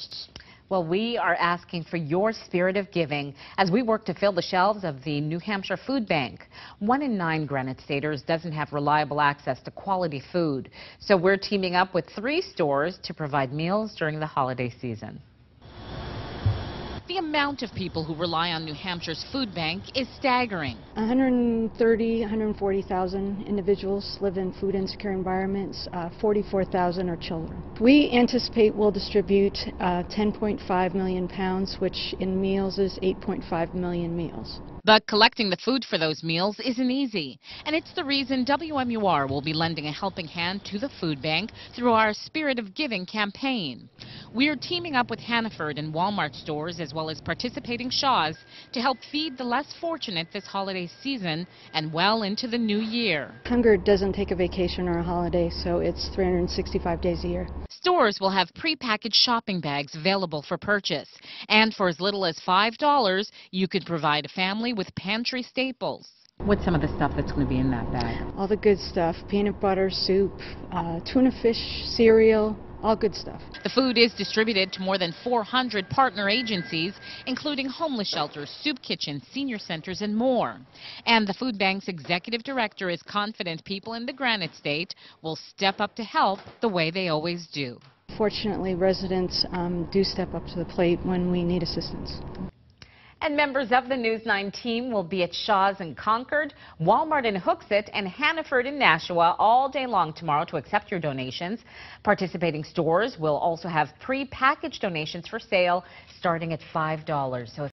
guests. Well, we are asking for your spirit of giving as we work to fill the shelves of the New Hampshire Food Bank. 1 in 9 Granite Staters doesn't have reliable access to quality food, so we're teaming up with 3 stores to provide meals during the holiday season. The amount of people who rely on New Hampshire's food bank is staggering. 130,000, 140,000 individuals live in food insecure environments. 44,000 are children. We anticipate we'll distribute 10.5 million pounds, which in meals is 8.5 million meals. But collecting the food for those meals isn't easy, and it's the reason WMUR will be lending a helping hand to the food bank through our Spirit of Giving campaign. We're teaming up with Hannaford and Walmart stores as well as participating Shaw's to help feed the less fortunate this holiday season and well into the new year. Hunger doesn't take a vacation or a holiday, so it's 365 days a year. Stores will have prepackaged shopping bags available for purchase, and for as little as $5, you could provide a family with pantry staples. What's some of the stuff that's going to be in that bag? All the good stuff, peanut butter, soup, tuna fish, cereal, all good stuff. The food is distributed to more than 400 partner agencies, including homeless shelters, soup kitchens, senior centers, and more. And the food bank's executive director is confident people in the Granite State will step up to help the way they always do. Fortunately, residents do step up to the plate when we need assistance. And members of the News 9 team will be at Shaw's in Concord, Walmart in Hooksett, and Hannaford in Nashua all day long tomorrow to accept your donations. Participating stores will also have pre-packaged donations for sale starting at $5. So